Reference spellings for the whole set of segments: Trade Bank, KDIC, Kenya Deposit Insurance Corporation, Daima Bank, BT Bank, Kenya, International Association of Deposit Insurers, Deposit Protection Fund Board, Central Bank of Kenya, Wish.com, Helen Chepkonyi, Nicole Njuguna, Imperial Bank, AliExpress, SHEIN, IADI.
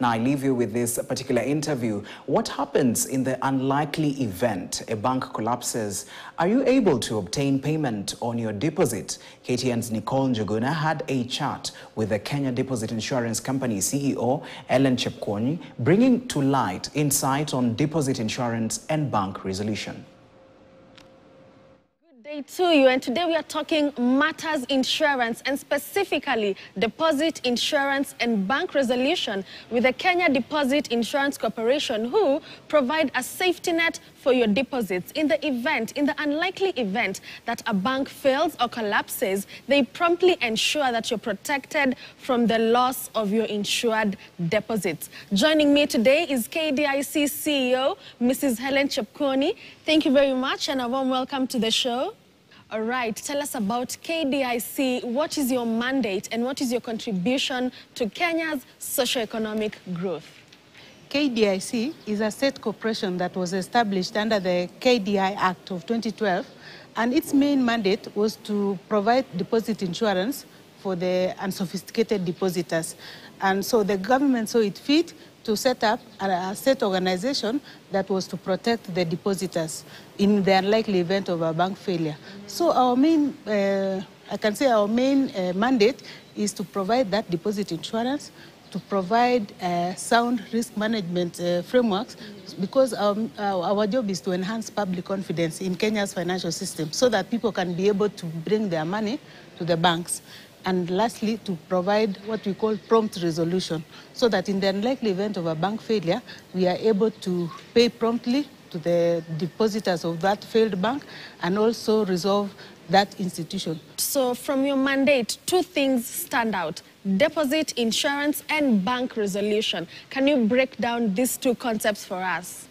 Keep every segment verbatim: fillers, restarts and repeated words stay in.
Now, I leave you with this particular interview. What happens in the unlikely event a bank collapses? Are you able to obtain payment on your deposit? K T N's Nicole Njuguna had a chat with the Kenya Deposit Insurance Company C E O, Helen Chepkonyi, bringing to light insight on deposit insurance and bank resolution. To you, and today we are talking matters insurance and specifically deposit insurance and bank resolution with the Kenya Deposit Insurance Corporation, who provide a safety net for your deposits. In the event, in the unlikely event that a bank fails or collapses, they promptly ensure that you're protected from the loss of your insured deposits. Joining me today is K D I C C E O, Missus Helen Chepkonyi. Thank you very much and a warm welcome to the show. All right, tell us about K D I C. What is your mandate and what is your contribution to Kenya's socio-economic growth? K D I C is a state corporation that was established under the K D I Act of twenty twelve, and its main mandate was to provide deposit insurance for the unsophisticated depositors. And so the government saw it fit to set up a state organization that was to protect the depositors in the unlikely event of a bank failure. So our main, uh, I can say our main uh, mandate is to provide that deposit insurance, to provide uh, sound risk management uh, frameworks, because um, our job is to enhance public confidence in Kenya's financial system so that people can be able to bring their money to the banks. And lastly, to provide what we call prompt resolution, so that in the unlikely event of a bank failure, we are able to pay promptly to the depositors of that failed bank and also resolve that institution. So from your mandate, two things stand out: deposit insurance and bank resolution. Can you break down these two concepts for us?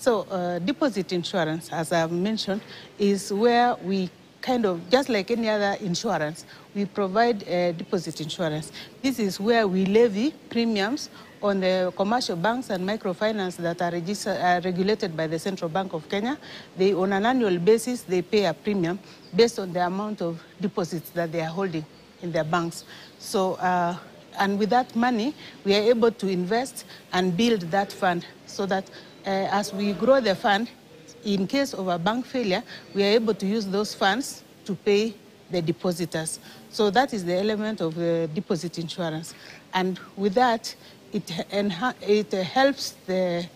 So uh, deposit insurance, as I've mentioned, is where we kind of, just like any other insurance, we provide uh, deposit insurance. This is where we levy premiums on the commercial banks and microfinance that are, registered, are regulated by the Central Bank of Kenya. They, on an annual basis, they pay a premium based on the amount of deposits that they are holding in their banks. So, uh, and with that money, we are able to invest and build that fund so that uh, as we grow the fund, in case of a bank failure, we are able to use those funds to pay the depositors. So that is the element of the deposit insurance. And with that, it, it helps the,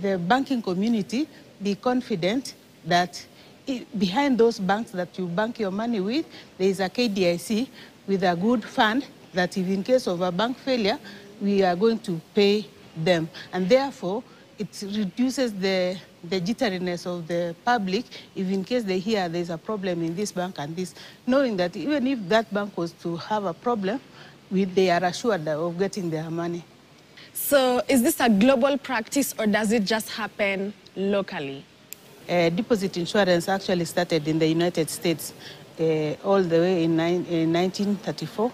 the banking community be confident that it, behind those banks that you bank your money with, there is a K D I C with a good fund that if in case of a bank failure, we are going to pay them. And therefore, it reduces the, the jitteriness of the public if in case they hear there's a problem in this bank and this, knowing that even if that bank was to have a problem, we, they are assured of getting their money. So is this a global practice or does it just happen locally? Uh, deposit insurance actually started in the United States uh, all the way in, in nineteen thirty-four.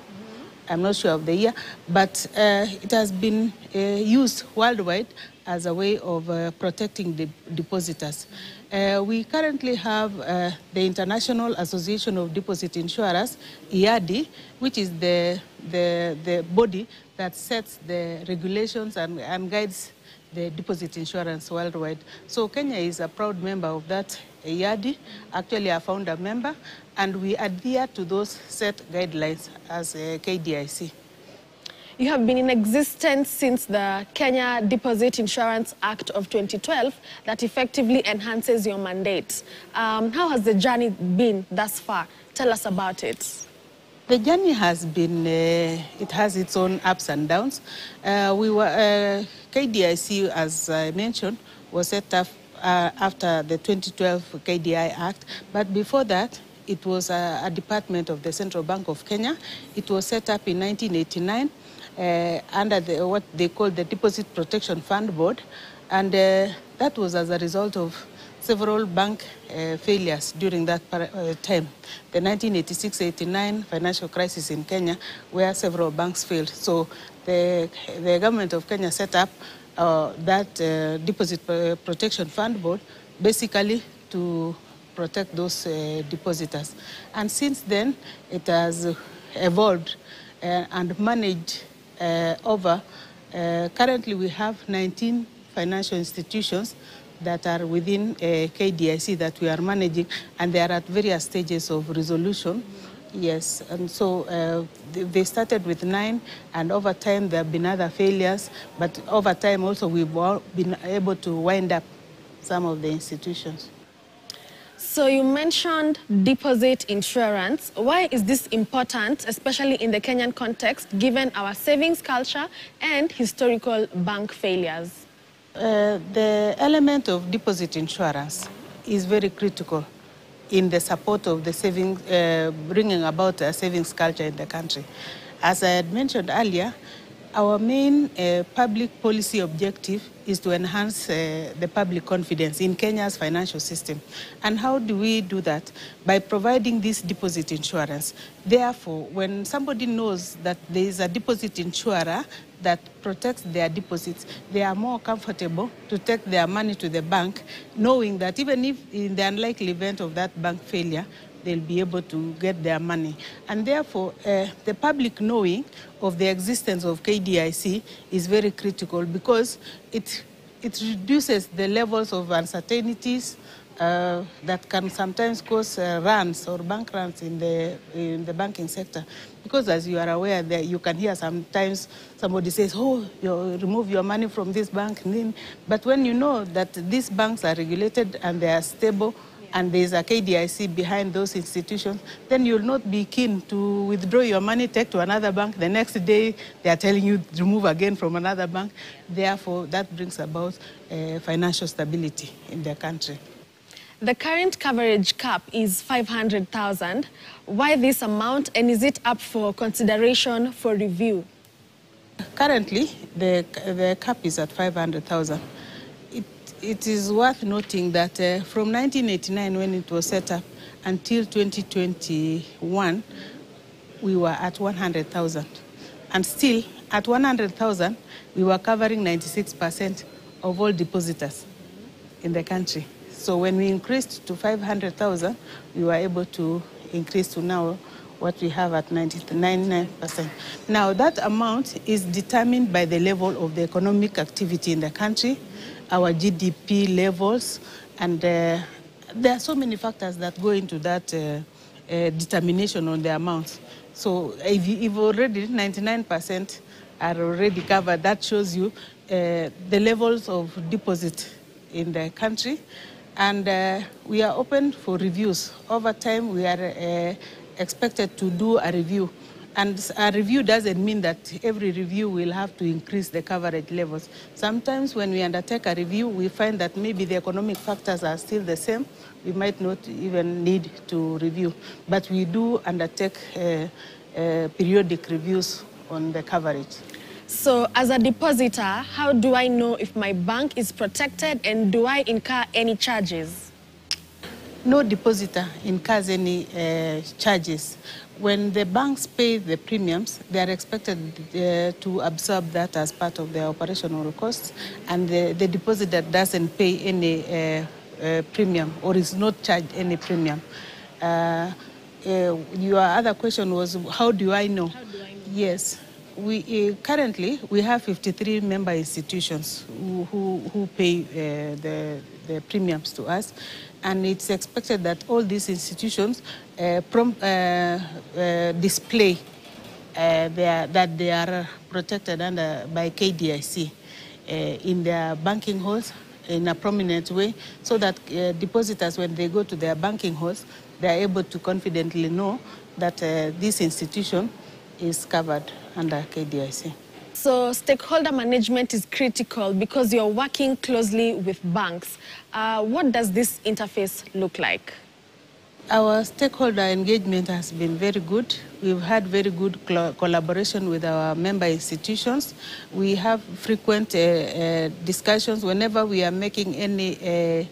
I'm not sure of the year, but uh, it has been uh, used worldwide as a way of uh, protecting the depositors. Uh, we currently have uh, the International Association of Deposit Insurers, I A D I, which is the, the, the body that sets the regulations and, and guides the deposit insurance worldwide. So Kenya is a proud member of that I A D I, actually a founder member, and we adhere to those set guidelines as a K D I C. You have been in existence since the Kenya Deposit Insurance Act of twenty twelve that effectively enhances your mandate. Um, how has the journey been thus far? Tell us about it. The journey has been, uh, it has its own ups and downs. Uh, we were, uh, K D I C, as I mentioned, was set up uh, after the twenty twelve K D I Act, but before that, it was a, a department of the Central Bank of Kenya. It was set up in nineteen eighty-nine uh, under the, what they call the Deposit Protection Fund Board, and uh, that was as a result of several bank uh, failures during that uh, time. The nineteen eighty-six eighty-nine financial crisis in Kenya, where several banks failed. So the, the government of Kenya set up uh, that uh, Deposit Protection Fund Board basically to protect those uh, depositors. And since then, it has evolved uh, and managed uh, over Uh, currently, we have nineteen financial institutions that are within uh, K D I C that we are managing, and they are at various stages of resolution. Yes, and so uh, they started with nine, and over time there have been other failures, but over time also we've been able to wind up some of the institutions. So you mentioned deposit insurance. Why is this important, especially in the Kenyan context, given our savings culture and historical bank failures? Uh, the element of deposit insurance is very critical in the support of the savings, uh, bringing about a savings culture in the country. As I had mentioned earlier, our main uh, public policy objective is to enhance uh, the public confidence in Kenya's financial system. And how do we do that? By providing this deposit insurance. Therefore, when somebody knows that there is a deposit insurer that protects their deposits, they are more comfortable to take their money to the bank, knowing that even if in the unlikely event of that bank failure, they'll be able to get their money. And therefore, uh, the public knowing of the existence of K D I C is very critical because it, it reduces the levels of uncertainties uh, that can sometimes cause uh, runs or bank runs in the, in the banking sector. Because as you are aware, that you can hear sometimes somebody says, oh, you remove your money from this bank. But when you know that these banks are regulated and they are stable, and there's a K D I C behind those institutions, then you'll not be keen to withdraw your money, take to another bank. The next day, they are telling you to move again from another bank. Therefore, that brings about uh, financial stability in the country. The current coverage cap is five hundred thousand. Why this amount, and is it up for consideration for review? Currently, the, the cap is at five hundred thousand. It is worth noting that uh, from nineteen eighty-nine, when it was set up, until twenty twenty-one, we were at one hundred thousand. And still, at one hundred thousand, we were covering ninety-six percent of all depositors in the country. So when we increased to five hundred thousand, we were able to increase to now what we have at ninety-nine percent. Now, that amount is determined by the level of the economic activity in the country, our G D P levels, and uh, there are so many factors that go into that uh, uh, determination on the amounts. So if, you, if already ninety-nine percent are already covered, that shows you uh, the levels of deposit in the country. And uh, we are open for reviews. Over time, we are uh, expected to do a review. And a review doesn't mean that every review will have to increase the coverage levels. Sometimes when we undertake a review, we find that maybe the economic factors are still the same. We might not even need to review. But we do undertake uh, uh, periodic reviews on the coverage. So as a depositor, how do I know if my bank is protected, and do I incur any charges? No depositor incurs any uh, charges. When the banks pay the premiums, they are expected uh, to absorb that as part of their operational costs, and the, the depositor doesn't pay any uh, uh, premium or is not charged any premium. Uh, uh, your other question was, how do I know? How do I know? Yes. We, uh, currently, we have fifty-three member institutions who, who, who pay uh, the, the premiums to us, and it's expected that all these institutions uh, prom uh, uh, display uh, they are, that they are protected under, by K D I C uh, in their banking halls in a prominent way, so that uh, depositors, when they go to their banking halls, they are able to confidently know that uh, this institution is covered under K D I C. So stakeholder management is critical because you're working closely with banks. Uh, what does this interface look like? Our stakeholder engagement has been very good. We've had very good collaboration with our member institutions. We have frequent uh, uh, discussions whenever we are making any uh,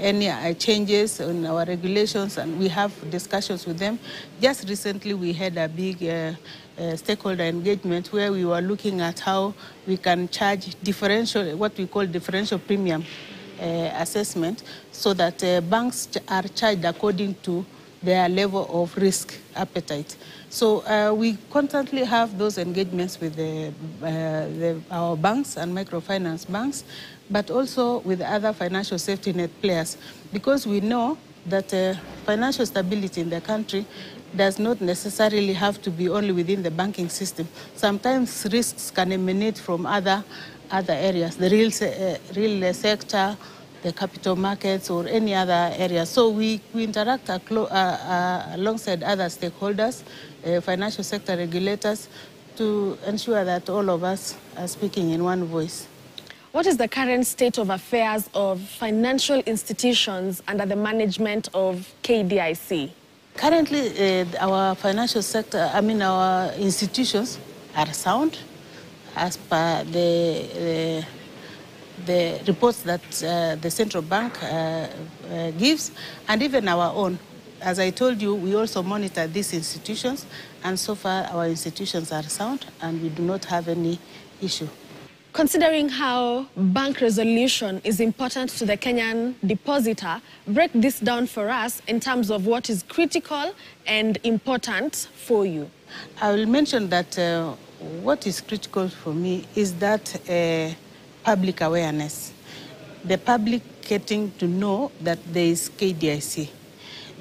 any uh, changes in our regulations, and we have discussions with them. Just recently, we had a big uh, uh, stakeholder engagement where we were looking at how we can charge differential, what we call differential premium uh, assessment, so that uh, banks ch are charged according to their level of risk appetite. So uh, we constantly have those engagements with the, uh, the, our banks and microfinance banks, but also with other financial safety net players, because we know that uh, financial stability in the country does not necessarily have to be only within the banking system. Sometimes risks can emanate from other, other areas, the real, uh, real sector, the capital markets, or any other area. So we, we interact uh, uh, alongside other stakeholders, uh, financial sector regulators, to ensure that all of us are speaking in one voice. What is the current state of affairs of financial institutions under the management of K D I C? Currently, uh, our financial sector, I mean our institutions are sound as per the... Uh, the reports that uh, the Central Bank uh, uh, gives, and even our own. As I told you, we also monitor these institutions, and so far our institutions are sound and we do not have any issue. Considering how bank resolution is important to the Kenyan depositor, break this down for us in terms of what is critical and important for you. I will mention that uh, what is critical for me is that uh, public awareness, the public getting to know that there is K D I C.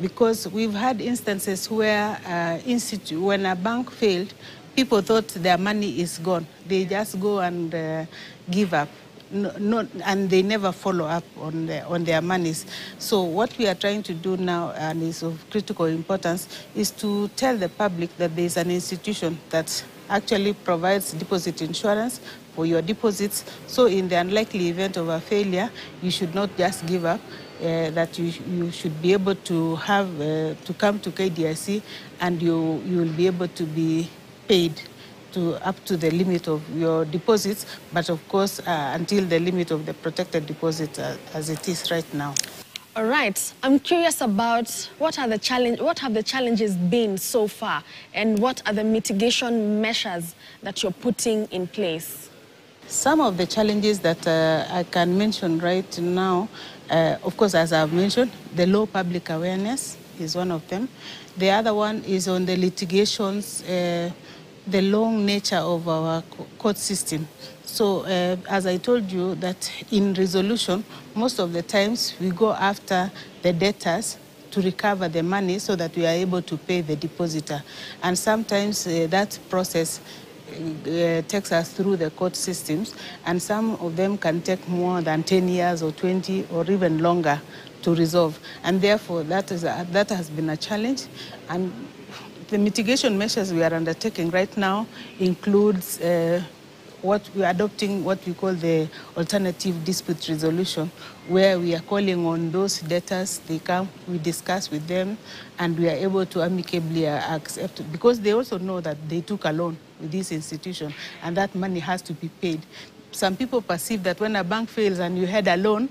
Because we've had instances where uh, institute, when a bank failed, people thought their money is gone. They just go and uh, give up, no, not, and they never follow up on, the, on their monies. So what we are trying to do now, and is of critical importance, is to tell the public that there is an institution that actually provides deposit insurance for your deposits. So in the unlikely event of a failure, you should not just give up, uh, that you, you should be able to have, uh, to come to K D I C, and you, you will be able to be paid to up to the limit of your deposits, but of course, uh, until the limit of the protected deposit uh, as it is right now. All right. I'm curious about what are the challenge, what have the challenges been so far, and what are the mitigation measures that you're putting in place? Some of the challenges that uh, I can mention right now, uh, of course, as I've mentioned, the low public awareness is one of them. The other one is on the litigations, uh, the long nature of our court system. So uh, as I told you, that in resolution, most of the times we go after the debtors to recover the money so that we are able to pay the depositor. And sometimes uh, that process uh, takes us through the court systems, and some of them can take more than ten years or twenty or even longer to resolve. And therefore, that, is a, that has been a challenge. And the mitigation measures we are undertaking right now includes uh, what we are adopting, what we call the alternative dispute resolution, where we are calling on those debtors. They come, we discuss with them, and we are able to amicably accept it, because they also know that they took a loan with this institution, and that money has to be paid. Some people perceive that when a bank fails and you had a loan,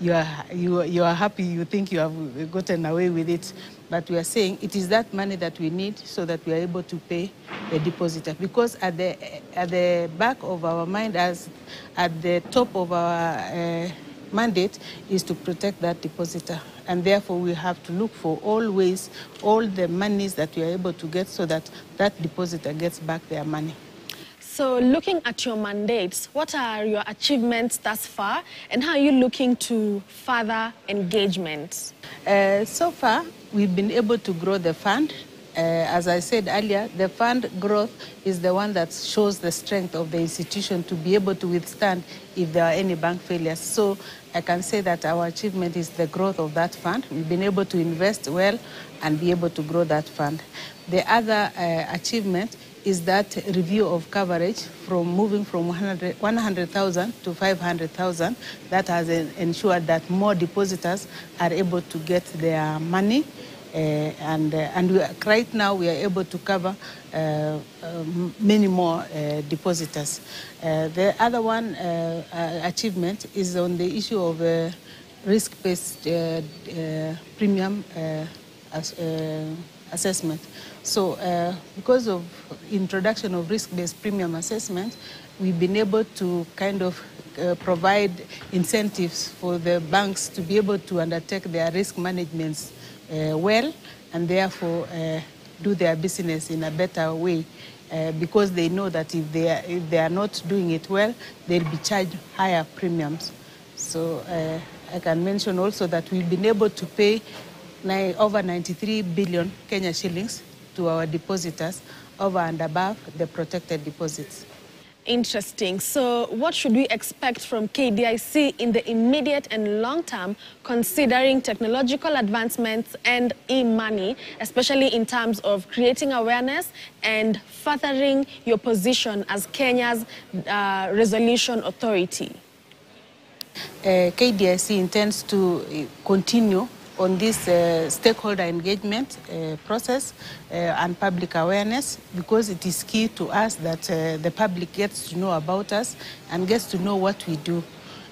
you are, you, you are happy, you think you have gotten away with it. But we are saying it is that money that we need so that we are able to pay the depositor. Because at the, at the back of our mind, as at the top of our uh, mandate, is to protect that depositor. And therefore, we have to look for all ways, all the monies that we are able to get, so that that depositor gets back their money. So looking at your mandates, what are your achievements thus far, and how are you looking to further engagement? Uh, so far, we've been able to grow the fund. Uh, as I said earlier, the fund growth is the one that shows the strength of the institution to be able to withstand if there are any bank failures. So I can say that our achievement is the growth of that fund. We've been able to invest well and be able to grow that fund. The other uh, achievement is that review of coverage from moving from one hundred thousand to five hundred thousand. That has ensured that more depositors are able to get their money. Uh, and uh, and we are, right now we are able to cover uh, uh, many more uh, depositors. Uh, the other one uh, uh, achievement is on the issue of uh, risk-based uh, uh, premium uh, as, uh, assessment. So uh, because of introduction of risk-based premium assessment, we've been able to kind of uh, provide incentives for the banks to be able to undertake their risk managements uh, well, and therefore uh, do their business in a better way, uh, because they know that if they, are, if they are not doing it well, they'll be charged higher premiums. So uh, I can mention also that we've been able to pay over ninety-three billion Kenya shillings to our depositors over and above the protected deposits. Interesting. So what should we expect from K D I C in the immediate and long term, considering technological advancements and e-money, especially in terms of creating awareness and furthering your position as Kenya's uh, resolution authority? Uh, K D I C intends to continue on this uh, stakeholder engagement uh, process uh, and public awareness, because it is key to us that uh, the public gets to know about us and gets to know what we do.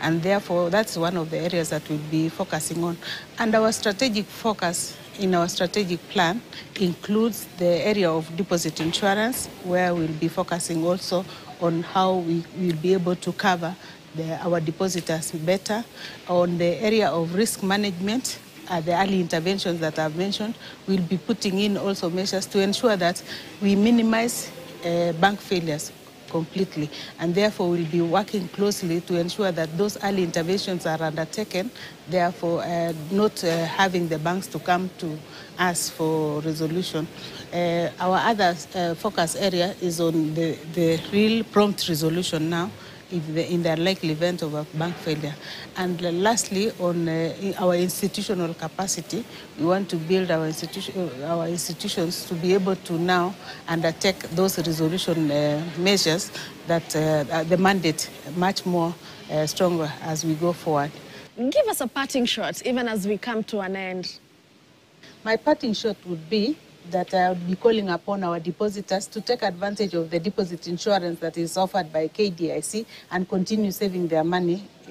And therefore, that's one of the areas that we'll be focusing on. And our strategic focus in our strategic plan includes the area of deposit insurance, where we'll be focusing also on how we will be able to cover the, our depositors better, on the area of risk management. Uh, the early interventions that I've mentioned, we'll be putting in also measures to ensure that we minimize uh, bank failures completely. And therefore, we'll be working closely to ensure that those early interventions are undertaken, therefore uh, not uh, having the banks to come to us for resolution. Uh, our other uh, focus area is on the, the real prompt resolution now, if the, in the unlikely event of a bank failure. And lastly, on uh, our institutional capacity, we want to build our, institution, our institutions to be able to now undertake those resolution uh, measures that uh, the mandate much more uh, stronger as we go forward. Give us a parting shot, even as we come to an end. My parting shot would be that I would be calling upon our depositors to take advantage of the deposit insurance that is offered by K D I C and continue saving their money uh,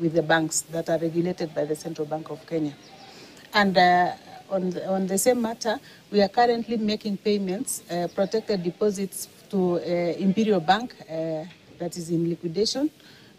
with the banks that are regulated by the Central Bank of Kenya. And uh, on, the, on the same matter, we are currently making payments, uh, protected deposits to uh, Imperial Bank uh, that is in liquidation,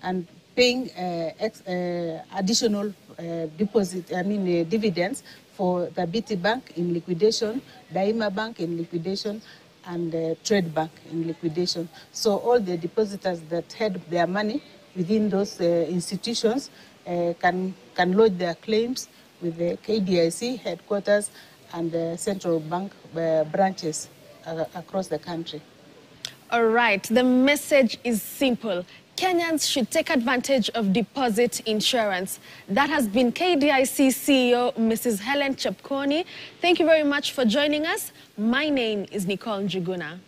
and paying uh, ex uh, additional uh, deposit, I mean uh, dividends for the B T Bank in liquidation, Daima Bank in liquidation, and uh, Trade Bank in liquidation. So all the depositors that had their money within those uh, institutions uh, can, can lodge their claims with the K D I C headquarters and the Central Bank uh, branches uh, across the country. All right, the message is simple. Kenyans should take advantage of deposit insurance. That has been K D I C C E O, Missus Helen Chepkonyi. Thank you very much for joining us. My name is Nicole Njuguna.